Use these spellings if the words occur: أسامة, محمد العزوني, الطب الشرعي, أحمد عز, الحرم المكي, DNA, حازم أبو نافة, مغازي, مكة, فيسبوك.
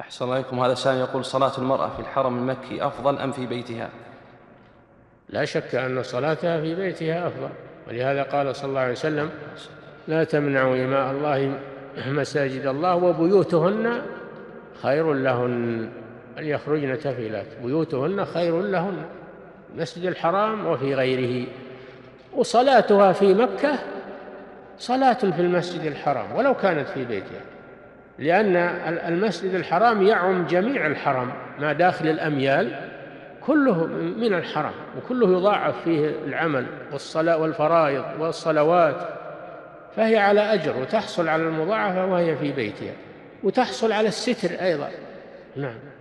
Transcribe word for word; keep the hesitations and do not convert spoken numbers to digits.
أحسن الله إليكم. هذا السائل يقول: صلاة المرأة في الحرم المكي أفضل أم في بيتها؟ لا شك أن صلاتها في بيتها أفضل، ولهذا قال صلى الله عليه وسلم: لا تمنعوا إماء الله مساجد الله وبيوتهن خير لهن، ليخرجن تفلات. بيوتهن خير لهن، مسجد الحرام وفي غيره. وصلاتها في مكة صلاة في المسجد الحرام ولو كانت في بيتها، لأن المسجد الحرام يعم جميع الحرم، ما داخل الأميال كله من الحرم، وكله يضاعف فيه العمل والصلاة والفرائض والصلوات، فهي على أجر وتحصل على المضاعفة وهي في بيتها، وتحصل على الستر أيضا. نعم.